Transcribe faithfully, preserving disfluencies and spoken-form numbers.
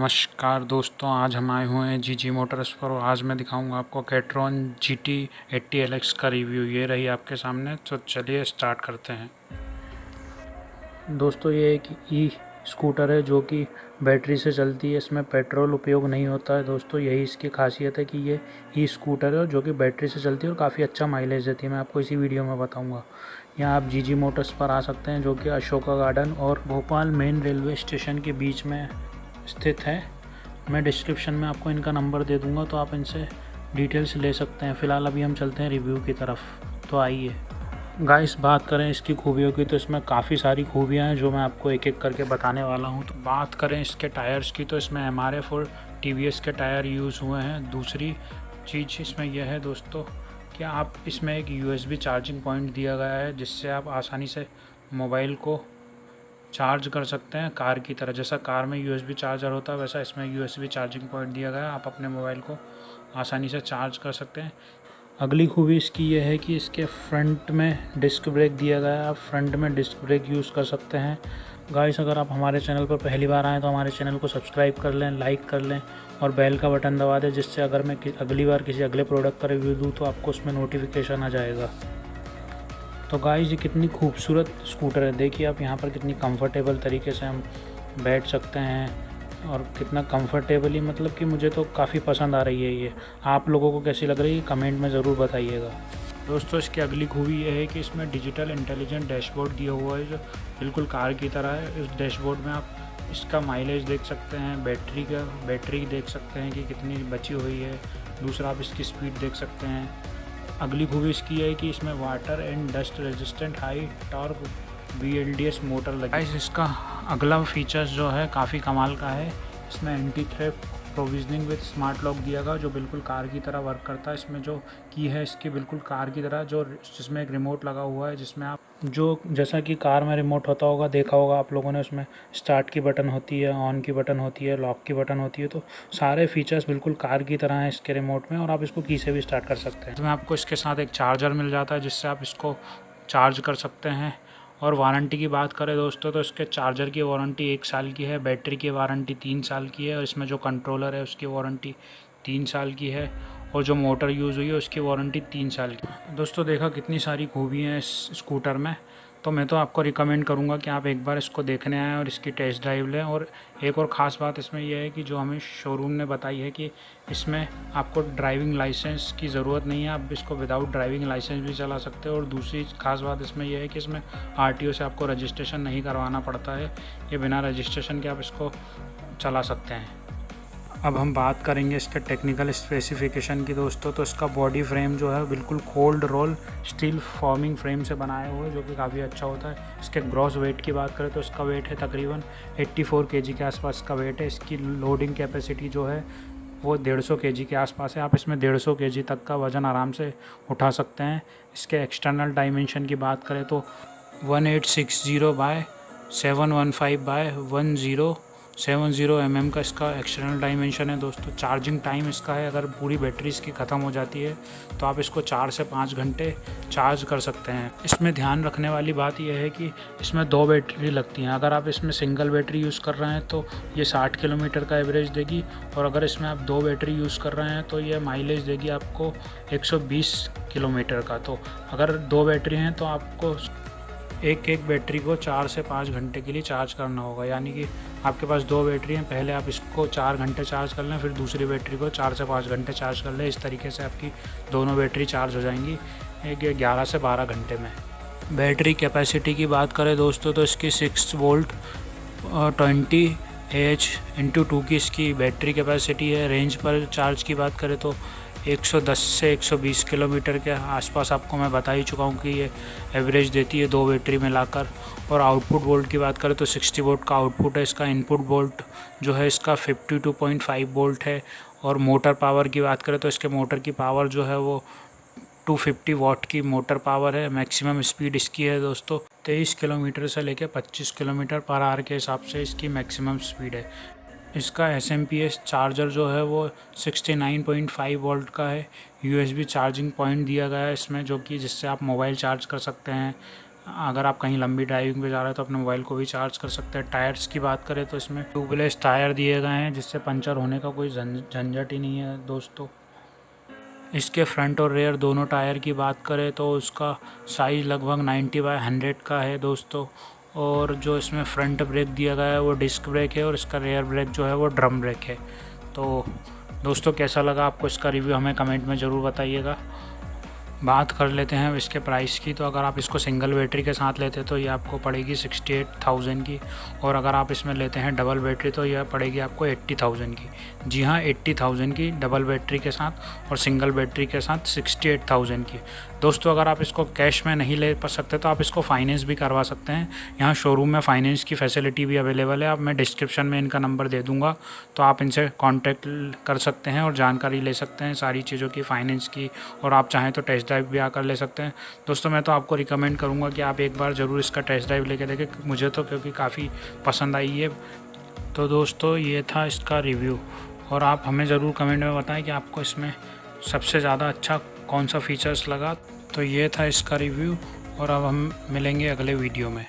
नमस्कार दोस्तों, आज हम आए हुए हैं जीजी मोटर्स पर। आज मैं दिखाऊंगा आपको कैट्रॉन जीटी अस्सी एलएक्स का रिव्यू। ये रही आपके सामने, तो चलिए स्टार्ट करते हैं। दोस्तों ये एक ई स्कूटर है जो कि बैटरी से चलती है, इसमें पेट्रोल उपयोग नहीं होता है। दोस्तों यही इसकी खासियत है कि ये ई स्कूटर है जो कि बैटरी से चलती है और काफ़ी अच्छा माइलेज देती है। मैं आपको इसी वीडियो में बताऊंगा। यहाँ आप जीजी मोटर्स पर आ सकते हैं जो कि अशोका गार्डन और भोपाल मेन रेलवे स्टेशन के बीच में स्थित है। मैं डिस्क्रिप्शन में आपको इनका नंबर दे दूँगा, तो आप इनसे डिटेल्स ले सकते हैं। फ़िलहाल अभी हम चलते हैं रिव्यू की तरफ, तो आइए। गाइस बात करें इसकी खूबियों की, तो इसमें काफ़ी सारी खूबियां हैं जो मैं आपको एक एक करके बताने वाला हूं। तो बात करें इसके टायर्स की, तो इसमें एम आर एफ और टी वी एस के टायर यूज़ हुए हैं। दूसरी चीज़ इसमें यह है दोस्तों कि आप इसमें एक U S B charging point दिया गया है, जिससे आप आसानी से मोबाइल को चार्ज कर सकते हैं। कार की तरह जैसा कार में यू एस बी चार्जर होता है, वैसा इसमें U S B charging point दिया गया है। आप अपने मोबाइल को आसानी से चार्ज कर सकते हैं। अगली खूबी इसकी यह है कि इसके फ्रंट में डिस्क ब्रेक दिया गया है, आप फ्रंट में डिस्क ब्रेक यूज़ कर सकते हैं। गाइस अगर आप हमारे चैनल पर पहली बार आएँ तो हमारे चैनल को सब्सक्राइब कर लें, लाइक कर लें और बेल का बटन दबा दें, जिससे अगर मैं अगली बार किसी अगले प्रोडक्ट का रिव्यू दूँ तो आपको उसमें नोटिफिकेशन आ जाएगा। तो गाइस ये कितनी खूबसूरत स्कूटर है, देखिए आप यहाँ पर कितनी कम्फर्टेबल तरीके से हम बैठ सकते हैं और कितना कंफर्टेबली, मतलब कि मुझे तो काफ़ी पसंद आ रही है ये। आप लोगों को कैसी लग रही है कमेंट में ज़रूर बताइएगा। दोस्तों इसकी अगली खूबी यह है कि इसमें डिजिटल इंटेलिजेंट डैशबोर्ड दिया हुआ है जो बिल्कुल कार की तरह है। इस डैशबोर्ड में आप इसका माइलेज देख सकते हैं, बैटरी का बैटरी देख सकते हैं कि कितनी बची हुई है। दूसरा आप इसकी स्पीड देख सकते हैं। अगली खूबी इसकी है कि इसमें water and dust resistant high torque B L D C motor लगी है। इसका अगला फीचर्स जो है काफ़ी कमाल का है। इसमें एंटी थ्रेप प्रोविजनिंग विद स्मार्ट लॉक दिया गया जो बिल्कुल कार की तरह वर्क करता है। इसमें जो की है इसकी बिल्कुल कार की तरह, जो जिसमें एक रिमोट लगा हुआ है, जिसमें आप जो जैसा कि कार में रिमोट होता होगा, देखा होगा आप लोगों ने, उसमें स्टार्ट की बटन होती है, ऑन की बटन होती है, लॉक की बटन होती है। तो सारे फीचर्स बिल्कुल कार की तरह हैं इसके रिमोट में और आप इसको की से भी स्टार्ट कर सकते हैं। इसमें आपको इसके साथ एक चार्जर मिल जाता है जिससे आप इसको चार्ज कर सकते हैं। और वारंटी की बात करें दोस्तों, तो इसके चार्जर की वारंटी एक साल की है, बैटरी की वारंटी तीन साल की है और इसमें जो कंट्रोलर है उसकी वारंटी तीन साल की है और जो मोटर यूज़ हुई है उसकी वारंटी तीन साल की है। दोस्तों देखा कितनी सारी खूबियाँ हैं इस स्कूटर में, तो मैं तो आपको रिकमेंड करूँगा कि आप एक बार इसको देखने आएँ और इसकी टेस्ट ड्राइव लें। और एक और ख़ास बात इसमें यह है कि जो हमें शोरूम ने बताई है कि इसमें आपको ड्राइविंग लाइसेंस की ज़रूरत नहीं है, आप इसको विदाउट ड्राइविंग लाइसेंस भी चला सकते हो। और दूसरी ख़ास बात इसमें यह है कि इसमें आर टी ओ से आपको रजिस्ट्रेशन नहीं करवाना पड़ता है, ये बिना रजिस्ट्रेशन के आप इसको चला सकते हैं। अब हम बात करेंगे इसके टेक्निकल स्पेसिफिकेशन की दोस्तों। तो इसका बॉडी फ्रेम जो है बिल्कुल cold roll steel forming frame से बनाए हुए, जो कि काफ़ी अच्छा होता है। इसके ग्रॉस वेट की बात करें तो इसका वेट है तकरीबन चौरासी केजी के आसपास का वेट है। इसकी लोडिंग कैपेसिटी जो है वो डेढ़ सौ केजी के आसपास है, आप इसमें डेढ़ सौ केजी तक का वज़न आराम से उठा सकते हैं। इसके एक्सटर्नल डायमेंशन की बात करें तो one eight six zero by seven one five by one zero seven zero M M का इसका एक्सटर्नल डायमेंशन है। दोस्तों चार्जिंग टाइम इसका है, अगर पूरी बैटरी इसकी ख़त्म हो जाती है तो आप इसको चार से पाँच घंटे चार्ज कर सकते हैं। इसमें ध्यान रखने वाली बात यह है कि इसमें दो बैटरी लगती हैं। अगर आप इसमें सिंगल बैटरी यूज़ कर रहे हैं तो ये साठ किलोमीटर का एवरेज देगी, और अगर इसमें आप दो बैटरी यूज़ कर रहे हैं तो ये माइलेज देगी आपको एक सौ बीस किलोमीटर का। तो अगर दो बैटरी हैं तो आपको एक एक बैटरी को चार से पाँच घंटे के लिए चार्ज करना होगा, यानी कि आपके पास दो बैटरी हैं, पहले आप इसको चार घंटे चार्ज कर लें, फिर दूसरी बैटरी को चार से पाँच घंटे चार्ज कर लें। इस तरीके से आपकी दोनों बैटरी चार्ज हो जाएंगी एक ग्यारह से बारह घंटे में। बैटरी कैपेसिटी की बात करें दोस्तों, तो इसकी six volt twenty H into two की इसकी बैटरी कैपेसिटी है। रेंज पर चार्ज की बात करें तो एक सौ दस से एक सौ बीस किलोमीटर के आसपास, आपको मैं बता ही चुका हूँ कि ये एवरेज देती है दो बैटरी में लाकर। और आउटपुट वोल्ट की बात करें तो साठ वोल्ट का आउटपुट है इसका। इनपुट वोल्ट जो है इसका बावन पॉइंट पाँच वोल्ट है। और मोटर पावर की बात करें तो इसके मोटर की पावर जो है वो दो सौ पचास वाट की मोटर पावर है। मैक्सिमम स्पीड इसकी है दोस्तों तेईस किलोमीटर से लेकर पच्चीस किलोमीटर पर आवर के हिसाब से इसकी मैक्सिमम स्पीड है। इसका S M P S charger जो है वो उनहत्तर पॉइंट पाँच वोल्ट का है। U S B charging point दिया गया है इसमें, जो कि जिससे आप मोबाइल चार्ज कर सकते हैं। अगर आप कहीं लंबी ड्राइविंग पे जा रहे हो तो अपने मोबाइल को भी चार्ज कर सकते हैं। टायर्स की बात करें तो इसमें ट्यूबलेस टायर दिए गए हैं जिससे पंचर होने का कोई झंझट ही नहीं है दोस्तों। इसके फ्रंट और रेयर दोनों टायर की बात करें तो उसका साइज़ लगभग नब्बे बाय सौ का है दोस्तों। और जो इसमें फ्रंट ब्रेक दिया गया है वो डिस्क ब्रेक है और इसका रेयर ब्रेक जो है वो ड्रम ब्रेक है। तो दोस्तों कैसा लगा आपको इसका रिव्यू हमें कमेंट में ज़रूर बताइएगा। बात कर लेते हैं इसके प्राइस की। तो अगर आप इसको सिंगल बैटरी के साथ लेते हैं तो ये आपको पड़ेगी अड़सठ हज़ार की, और अगर आप इसमें लेते हैं डबल बैटरी तो यह पड़ेगी आपको अस्सी हज़ार की। जी हाँ, अस्सी हज़ार की डबल बैटरी के साथ और सिंगल बैटरी के साथ अड़सठ हज़ार की। दोस्तों अगर आप इसको कैश में नहीं ले पा सकते तो आप इसको फाइनेंस भी करवा सकते हैं। यहाँ शोरूम में फ़ाइनेंस की फैसिलिटी भी अवेलेबल है। आप मैं डिस्क्रिप्शन में इनका नंबर दे दूँगा तो आप इनसे कॉन्टैक्ट कर सकते हैं और जानकारी ले सकते हैं सारी चीज़ों की, फाइनेंस की, और आप चाहें तो टेस्ट ड्राइव भी आकर ले सकते हैं। दोस्तों मैं तो आपको रिकमेंड करूंगा कि आप एक बार ज़रूर इसका टेस्ट ड्राइव लेके देखें, मुझे तो क्योंकि काफ़ी पसंद आई है। तो दोस्तों ये था इसका रिव्यू, और आप हमें ज़रूर कमेंट में बताएं कि आपको इसमें सबसे ज़्यादा अच्छा कौन सा फीचर्स लगा। तो ये था इसका रिव्यू, और अब हम मिलेंगे अगले वीडियो में।